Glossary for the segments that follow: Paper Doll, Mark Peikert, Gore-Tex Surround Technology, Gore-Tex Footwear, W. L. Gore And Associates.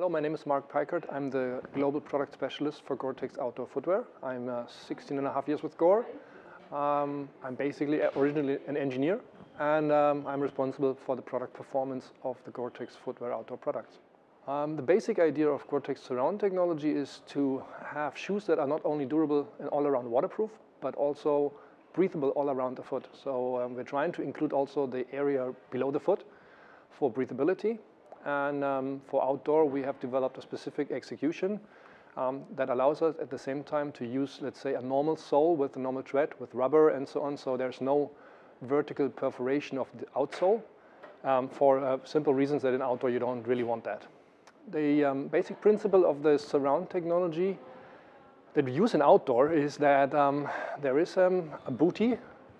Hello, my name is Mark Peikert. I'm the Global Product Specialist for Gore-Tex Outdoor Footwear. I'm 16 and a half years with Gore. I'm basically originally an engineer, and I'm responsible for the product performance of the Gore-Tex Footwear outdoor products. The basic idea of Gore-Tex Surround Technology is to have shoes that are not only durable and all-around waterproof, but also breathable all around the foot. So we're trying to include also the area below the foot for breathability. And for outdoor, we have developed a specific execution that allows us at the same time to use, let's say, a normal sole with a normal tread, with rubber and so on. So there's no vertical perforation of the outsole for simple reasons that in outdoor you don't really want that. The basic principle of the surround technology that we use in outdoor is that there is a bootie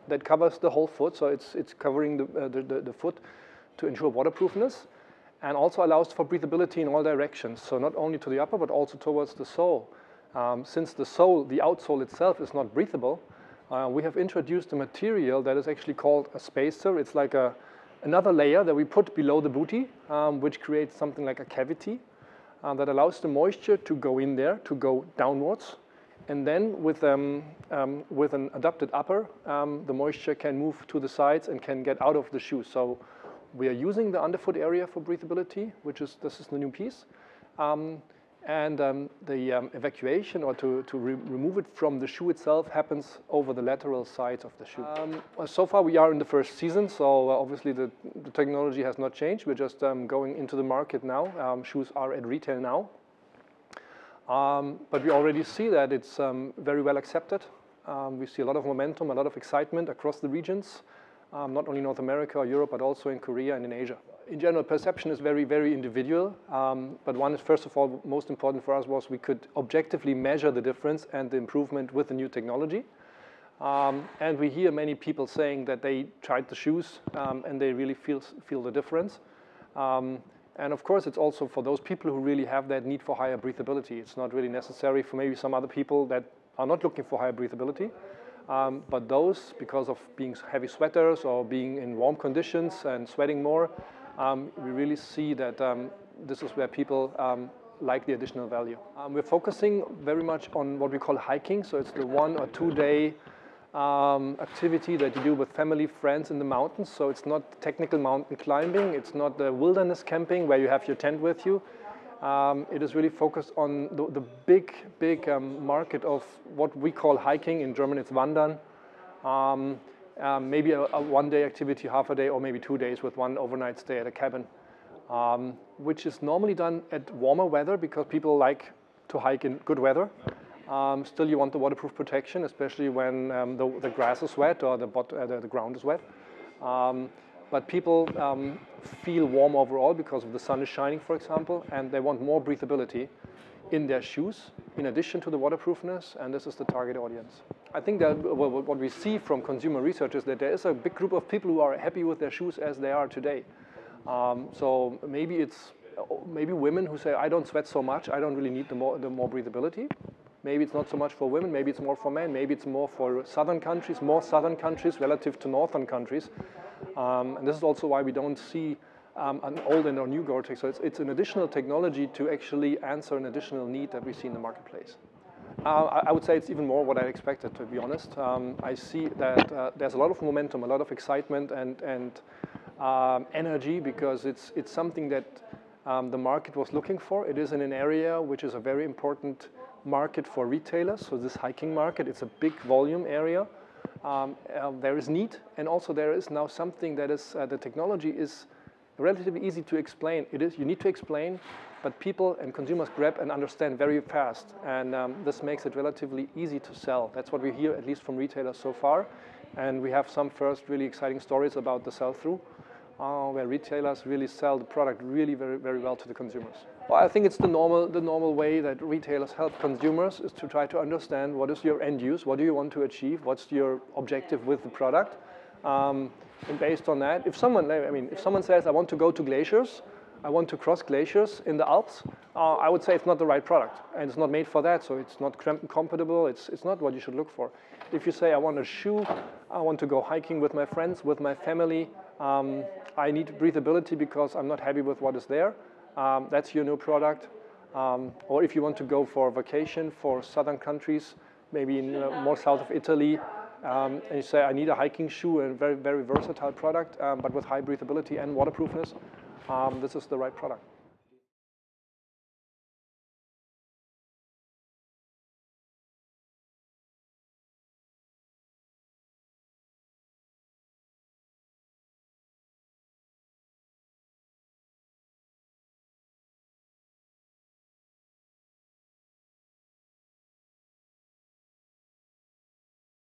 that covers the whole foot. So it's covering the foot to ensure waterproofness, and also allows for breathability in all directions, so not only to the upper, but also towards the sole. Since the sole, the outsole itself, is not breathable, we have introduced a material that is actually called a spacer. It's like another layer that we put below the bootie, which creates something like a cavity that allows the moisture to go in there, to go downwards, and then with an adapted upper, the moisture can move to the sides and can get out of the shoe. So we are using the underfoot area for breathability, which is, this is the new piece. The evacuation, or to remove it from the shoe itself, happens over the lateral sides of the shoe. So far we are in the first season, so obviously the technology has not changed. We're just going into the market now. Shoes are at retail now. But we already see that it's very well accepted. We see a lot of momentum, a lot of excitement across the regions. Not only North America or Europe, but also in Korea and in Asia. In general, perception is very, very individual, but one is, first of all, most important for us was we could objectively measure the difference and the improvement with the new technology. And we hear many people saying that they tried the shoes and they really feel the difference. And of course, it's also for those people who really have that need for higher breathability. It's not really necessary for maybe some other people that are not looking for higher breathability. But those, because of being heavy sweaters or being in warm conditions and sweating more, we really see that this is where people like the additional value. We're focusing very much on what we call hiking, so it's the 1 or 2 day activity that you do with family, friends in the mountains. So it's not technical mountain climbing, it's not the wilderness camping where you have your tent with you. It is really focused on the big market of what we call hiking. In German, it's Wandern. Maybe a one-day activity, half a day, or maybe 2 days with one overnight stay at a cabin, which is normally done at warmer weather because people like to hike in good weather. Still, you want the waterproof protection, especially when the grass is wet or the ground is wet. But people feel warm overall because of the sun is shining, for example, and they want more breathability in their shoes, in addition to the waterproofness, and this is the target audience. I think that what we see from consumer research is that there is a big group of people who are happy with their shoes as they are today. So maybe it's women who say, I don't sweat so much, I don't really need the more breathability. Maybe it's not so much for women, maybe it's more for men, maybe it's more for southern countries, relative to northern countries. And this is also why we don't see an old and a new Gore-Tex. So it's an additional technology to actually answer an additional need that we see in the marketplace. I would say it's even more what I expected, to be honest. I see that there's a lot of momentum, a lot of excitement and energy, because it's something that the market was looking for. It is in an area which is a very important market for retailers. So this hiking market, it's a big volume area. There is need, and also there is now something that is, the technology is relatively easy to explain. It is, you need to explain, but people and consumers grab and understand very fast, and this makes it relatively easy to sell. That's what we hear, at least from retailers so far, and we have some first really exciting stories about the sell-through, where retailers really sell the product really very well to the consumers. Well, I think it's the normal way that retailers help consumers is to try to understand what is your end use, what do you want to achieve, what's your objective with the product, and based on that, if someone says, I want to go to glaciers, I want to cross glaciers in the Alps, I would say it's not the right product, and it's not made for that, so it's not compatible, it's not what you should look for. If you say, I want a shoe, I want to go hiking with my friends, with my family, I need breathability because I'm not happy with what is there. that's your new product. Or if you want to go for a vacation for southern countries, maybe in more south of Italy, and you say, I need a hiking shoe and a very, very versatile product, but with high breathability and waterproofness, this is the right product.